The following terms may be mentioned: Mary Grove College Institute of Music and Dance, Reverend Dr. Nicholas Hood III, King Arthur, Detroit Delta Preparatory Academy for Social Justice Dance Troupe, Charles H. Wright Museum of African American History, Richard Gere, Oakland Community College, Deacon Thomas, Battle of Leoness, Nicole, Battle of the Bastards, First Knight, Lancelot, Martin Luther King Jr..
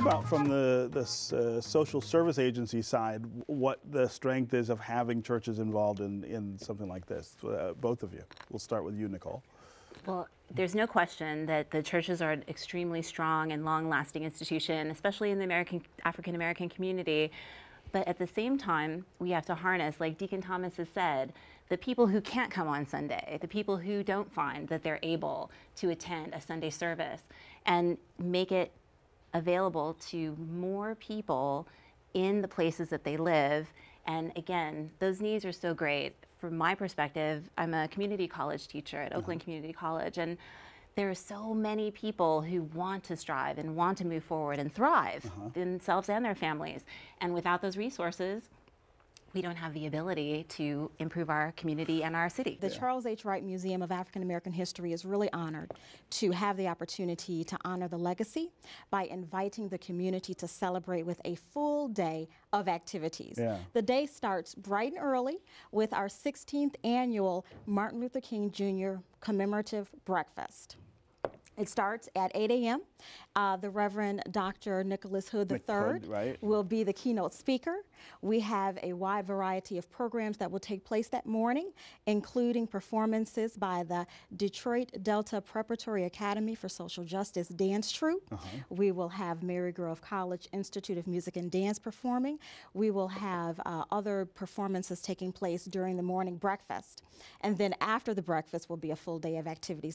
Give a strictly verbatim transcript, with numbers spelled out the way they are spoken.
about from the, the uh, social service agency side what the strength is of having churches involved in, in something like this, uh, both of you. We'll start with you, Nicole. Well, there's no question that the churches are an extremely strong and long-lasting institution, especially in the American African American community. But at the same time, we have to harness, like Deacon Thomas has said, the people who can't come on Sunday, the people who don't find that they're able to attend a Sunday service, and make it available to more people in the places that they live. And again, those needs are so great. From my perspective, I'm a community college teacher at Oakland Community College, and there are so many people who want to strive and want to move forward and thrive uh-huh. themselves and their families. And without those resources, we don't have the ability to improve our community and our city. The yeah. Charles H. Wright Museum of African American History is really honored to have the opportunity to honor the legacy by inviting the community to celebrate with a full day of activities. Yeah. The day starts bright and early with our sixteenth annual Martin Luther King Junior commemorative breakfast. It starts at eight A M Uh, the Reverend Doctor Nicholas Hood the third right. will be the keynote speaker. We have a wide variety of programs that will take place that morning, including performances by the Detroit Delta Preparatory Academy for Social Justice Dance Troupe. Uh-huh. We will have Mary Grove College Institute of Music and Dance performing. We will have uh, other performances taking place during the morning breakfast. And then after the breakfast will be a full day of activities.